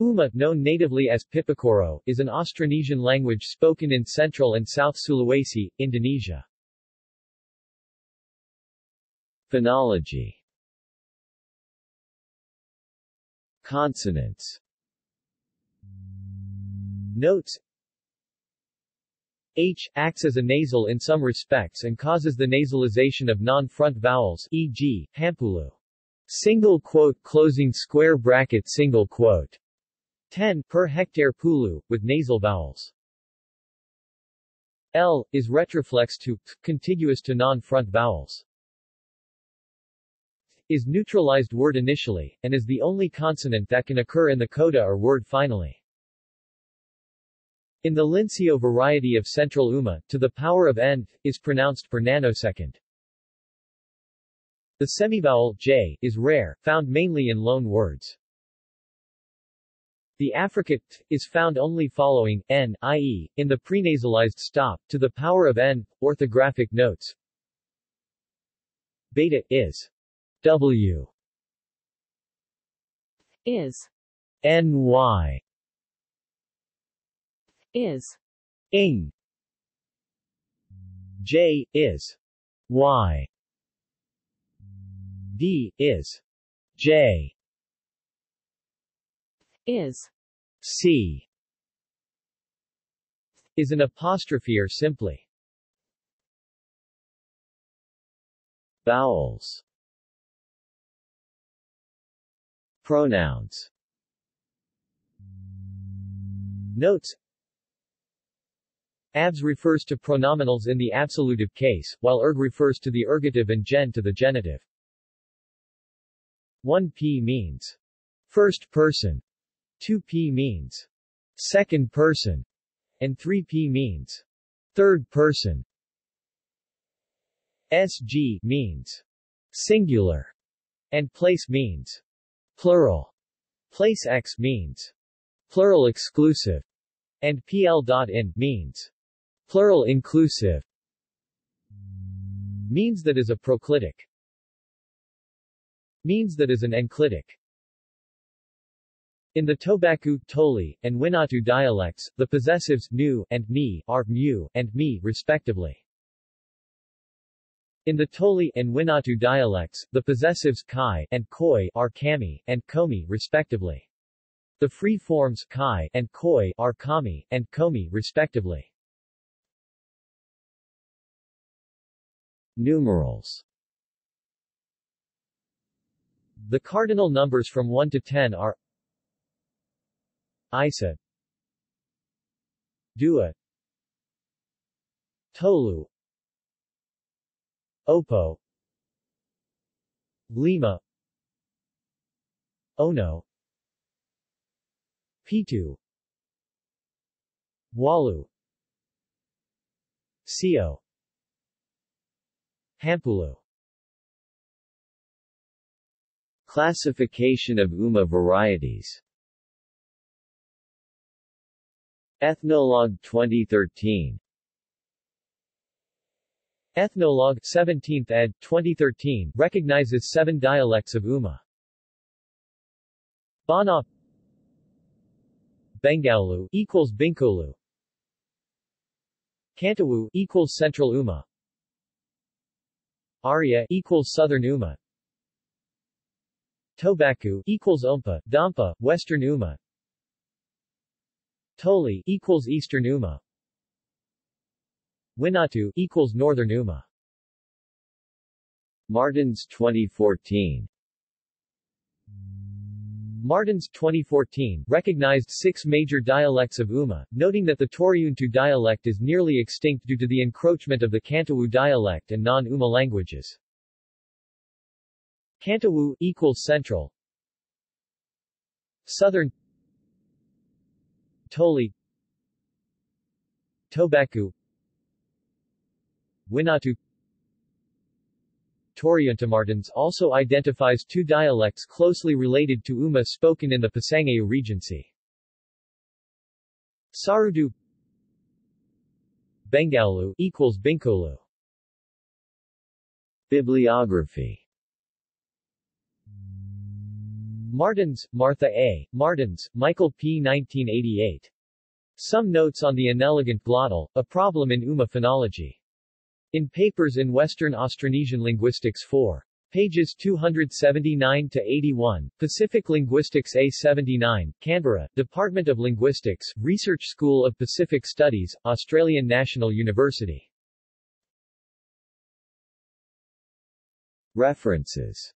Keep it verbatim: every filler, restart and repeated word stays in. Uma, known natively as Pipikoro, is an Austronesian language spoken in central and south Sulawesi, Indonesia. Phonology. Consonants. Notes. H acts as a nasal in some respects and causes the nasalization of non-front vowels, for example, hampulu. Single quote closing square bracket single quote. ten per hectare pulu, with nasal vowels. L is retroflex to, p, contiguous to non-front vowels. Is neutralized word initially, and is the only consonant that can occur in the coda or word finally. In the Linsio variety of Central Uma, to the power of n, is pronounced per nanosecond. The semivowel j is rare, found mainly in loan words. The affricate t is found only following n, that is, in the prenasalized stop, to the power of n. Orthographic notes. Beta is w is ny is ing j is y d is j is c is an apostrophe or simply. Vowels. Pronouns. Notes. Abs refers to pronominals in the absolutive case, while erg refers to the ergative and gen to the genitive. one person means first person, two person means second person, and three person means third person. S G means singular, and place means plural. Place X means plural exclusive, and P L.in means plural inclusive. Means that is a proclitic. Means that is an enclitic. In the Tobaku, Toli, and Winatu dialects, the possessives nu and ni are mu and mi, respectively. In the Toli and Winatu dialects, the possessives kai and koi are kami and komi, respectively. The free forms kai and koi are kami and komi, respectively. Numerals. The cardinal numbers from one to ten are Isa, Dua, Tolu, Opo, Lima, Ono, Pitu, Walu, Sio, Hampulu. Classification of Uma varieties. Ethnologue twenty thirteen. Ethnologue seventeenth ed. twenty thirteen recognizes seven dialects of Uma. Bana, Bengaulu equals Bingkulu, Kantawu equals Central Uma, Arya equals Southern Uma, Tobaku equals Ompa, Dampa, Western Uma, Toli equals Eastern Uma, Winatu equals Northern Uma. Martens twenty fourteen. Martens twenty fourteen recognized six major dialects of Uma, noting that the Toriuntu dialect is nearly extinct due to the encroachment of the Kantawu dialect and non-Uma languages. Kantawu equals Central, Southern, Toli, Tobaku, Winatu. Toriuntu. Martens also identifies two dialects closely related to Uma spoken in the Pasangayu Regency. Sarudu, Bengaulu equals Bingkulu. Bibliography. Martens, Martha A. Martens, Michael P. nineteen eighty-eight. Some notes on the inelegant glottal, a problem in Uma phonology. In Papers in Western Austronesian Linguistics four. Pages two seventy-nine to eighty-one, Pacific Linguistics A seventy-nine, Canberra, Department of Linguistics, Research School of Pacific Studies, Australian National University. References.